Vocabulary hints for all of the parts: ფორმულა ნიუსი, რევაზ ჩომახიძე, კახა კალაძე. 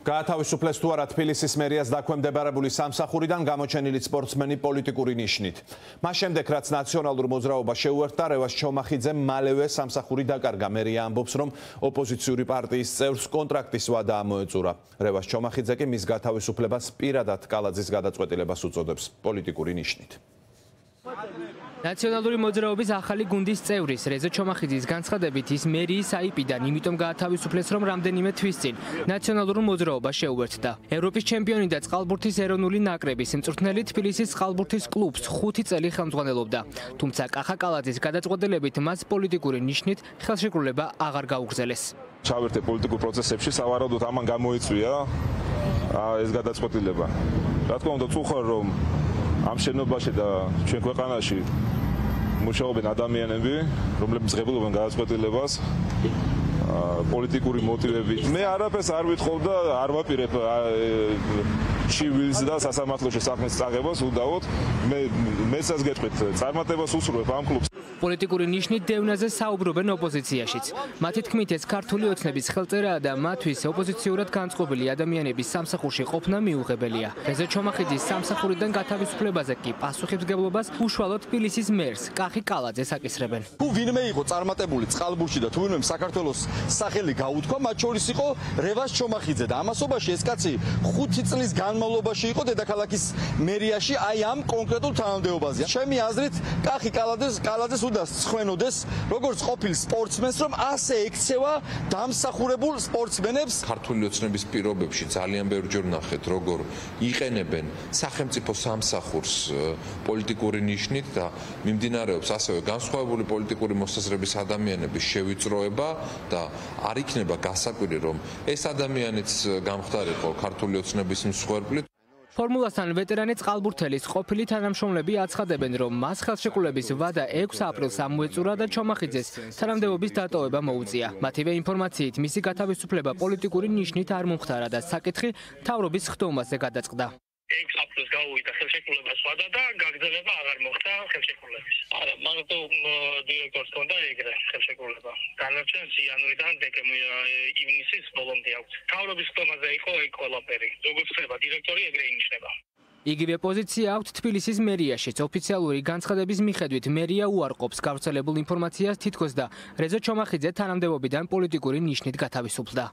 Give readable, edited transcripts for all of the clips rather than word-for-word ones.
გაათავისუფლეს თუ არა თბილისის მერიას დაქვემდებარებული სამსახურიდან გამოჩენილი სპორტსმენი პოლიტიკური ნიშნით. მას შემდეგ რაც ნაციონალურ მოძრაობას შეუერთა რევაზ ჩომახიძემ მალევე სამსახური დაკარგა. მერია ამბობს, რომ ოპოზიციური პარტიის წევრს კონტრაქტის ვადა ამოეწურა. რევაზ ჩომახიძე კი მის გათავისუფლებას პირადად კალაძის გადაწყვეტილებას უწოდებს პოლიტიკური ნიშნით. Nationaluri მოძრაობის ახალი გუნდის წევრის რევაზ ჩომახიძის განცხადებით ის მერიის აიპიდან იმიტომ გაათავისუფლეს რომ რამდენიმე თვის წინ ნაციონალურ მოძრაობას შეუერთდა. ევროპის ჩემპიონი და წყალბურთის ეროვნული ნაკრების მწვრთნელი თბილისის წყალბურთის კლუბს 5 წელი ხელმძღვანელობდა. Თუმცა კახა კალაძის გადაწყვეტილებით მას პოლიტიკური ნიშნით ხელშეკრულება აღარ გაუგრძელეს. ჩავერთე პოლიტიკურ პროცესებში სავარაუდოდ ამან გამოიწვია ეს გადაწყვეტილება. Რა თქმა უნდა წუხარ რომ ამ შენობაში და ჩვენ ქვეყანაში მუშაობენ ადამიანები, რომლებიც ღებულობენ გადაწყვეტილებას პოლიტიკური მოტივებით. მე არაფერს არ ვეთხოვ და არ ვაპირებ ჩივილს და სასამართლოში საქმის წაღებას უდავოდ. მესაც გეტყვით, წარმატებას უსურვებ ამ კლუბს. პოლიტიკური ნიშნით დევნაზე საუბრობენ ოპოზიციაშიც. მათი თქმით ეს ქართული ოცნების ხელწერაა და მათთვის ოპოზიციურად განწყობილი ადამიანების სამსახურში ყოფნა მიუღებელია. რევაზ ჩომახიძის სამსახურიდან გათავისუფლებაზე კი პასუხისმგებლობას უშუალოდ თბილისის მერს კახი კალაძეს აკისრებენ. თუ ვინმე იყო წარმატებული წყალბურთში და თუ ვინმე საქართველოს სახელი გაუთქვა, მათ შორის იყო რევაზ ჩომახიძე და ამასობაში ეს კაცი 5 წლის განმავლობაში იყო დედაქალაქის მერიაში აი ამ კონკრეტულ თანამდებობაზე. ჩემი აზრით კახი კალაძეს ხვენოდეს, როგორც ყოფილ სპორტსმენს, რომ ასე ექცევა დამსახურებულ სპორტსმენებს. ქართული ოცნების პირობებში ძალიან ბევრჯერ ნახეთ, როგორ იყენებენ სახელმწიფო სამსახურს პოლიტიკური ნიშნით და მიმდინარეობს ასევე განსხვავებული პოლიტიკური მოსაზრების ადამიანების შევიწროება და არ იქნება გასაკვირი, რომ ეს ადამიანიც გამხდარიყო ქართული ოცნების მსხვერპლი. ფორმულასთან ვეტერანი წყალბურთელის ყოფილი თანამშრომლები აცხადებენ, რომ მას ხელშეკრულების ვადა 6 აპრილს ამოეწურა და ჩომახიძეს თანამდებობის დატოვება მოუწია. მათივე ინფორმაციით, მისი გათავისუფლება პოლიტიკური ნიშნით არ მომხდარა და საკითხი მთავრობის ხდომაზე გადაწყდა. 6 აპრილს გაუვიდა ხელშეკრულებას ვადა და გაგრძელება აღარ მოხდა ხელშეკრულების. არა, მარტო დირექტორს ჰქონდა ეგრე ხელშეკრულება. დანარჩენს იანვრიდან დეკემბრის-ივნისის ბოლომდე აქვს. მთავრობის ხდომაზე იყო ეგ ყველაფერი. როგორც ხდება დირექტორი ეგრე ინიშნება. იგივე პოზიცია აქვს თბილისის მერიაშიც. ოფიციალური განცხადების მიხედვით მერია უარყოფს გავრცელებულ ინფორმაციას თითქოს და რევაზ ჩომახიძე თანამდებობიდან პოლიტიკური ნიშნით გათავისუფლდა.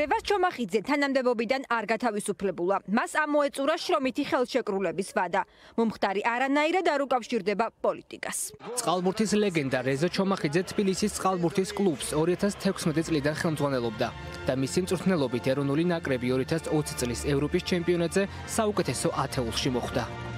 რევაზ ჩომახიძე თანამდებობიდან არ გათავისუფლებულა. მას ამოეწურა შრომითი ხელშეკრულების ვადა. მომხდარი არანაირად არ უკავშირდება პოლიტიკას. წყალბურთის ლეგენდა რევაზ ჩომახიძე თბილისის წყალბურთის კლუბს 2016 წლიდან ხელმძღვანელობდა და მისი მწვრთნელობით ეროვნული ნაკრები 2020 წლის ევროპის ჩემპიონატზე საუკეთესო 10-ულში მოხვდა.